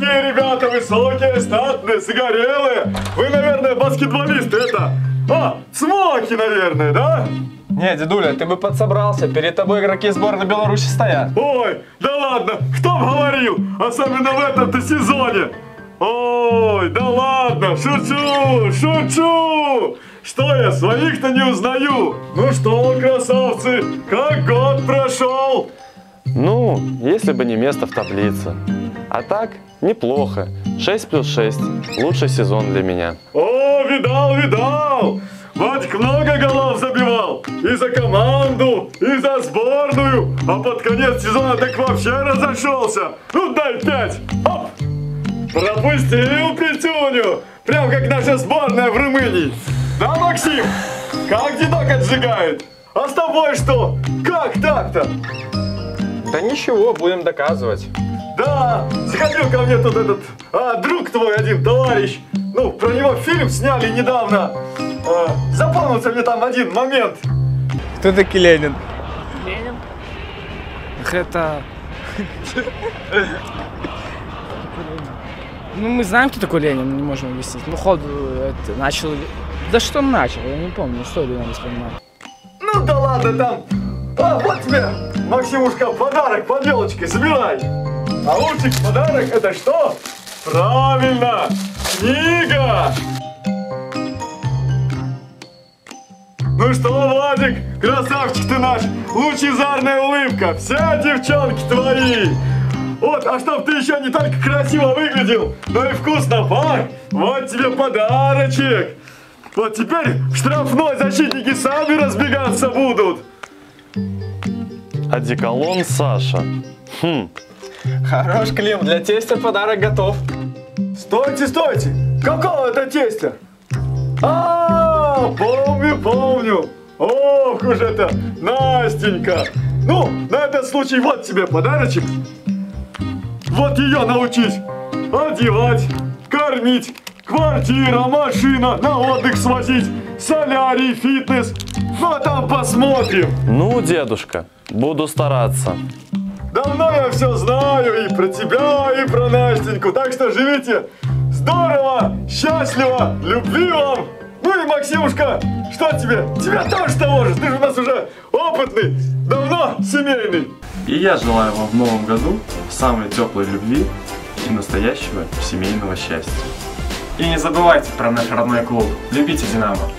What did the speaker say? такие ребята высокие, статные, загорелые. Вы, наверное, баскетболисты, это... Смоки, наверное, да? Не, дедуля, ты бы подсобрался, перед тобой игроки сборной Беларуси стоят. Ой, да ладно, кто бы говорил, особенно в этом-то сезоне. Ой, да ладно, шучу, шучу. Что я, своих-то не узнаю. Ну что, красавцы, как год прошел? Ну, если бы не место в таблице. А так, неплохо. 6+6. Лучший сезон для меня. О, видал, видал! Вадик много голов забивал. И за команду, и за сборную. А под конец сезона так вообще разошелся. Ну, дай 5. Оп! Пропустил пятюню. Прям как наша сборная в Румынии. Да, Максим? Как дедок отжигает? А с тобой что? Как так-то? Да ничего, будем доказывать. Да, заходил ко мне тут этот друг твой один, товарищ. Ну, про него фильм сняли недавно. Запомнился мне там один момент. Кто такой Ленин? Ленин? Это... Ну, мы знаем, кто такой Ленин, не можем объяснить. Ну, ход это, начал... Да что он начал, я не помню, что ли, я не вспоминаю. Ну да ладно, там... вот тебе, Максимушка, подарок под елочкой, собирай. А лучший подарок это что? Правильно! Книга! Ну что, Владик, красавчик ты наш! Лучезарная улыбка! Все девчонки твои! Вот, а чтоб ты еще не только красиво выглядел, но и вкусно пах! Вот тебе подарочек! Вот теперь в штрафной защитники сами разбегаться будут! Одеколон Саша. Хорош клим, для тестя подарок готов. Стойте, стойте! Какого это тестя? Помню, помню. Ох уж это, Настенька. Ну, на этот случай вот тебе подарочек. Вот ее научись одевать, кормить, квартира, машина, на отдых свозить, солярий, фитнес. Ну, а там посмотрим. Ну, дедушка, буду стараться. Давно я все знаю и про тебя, и про Настеньку. Так что живите здорово, счастливо, любви вам. Ну и Максимушка, что тебе? Тебя тоже того же, ты же у нас уже опытный, давно семейный. И я желаю вам в новом году самой теплой любви и настоящего семейного счастья. И не забывайте про наш родной клуб. Любите «Динамо».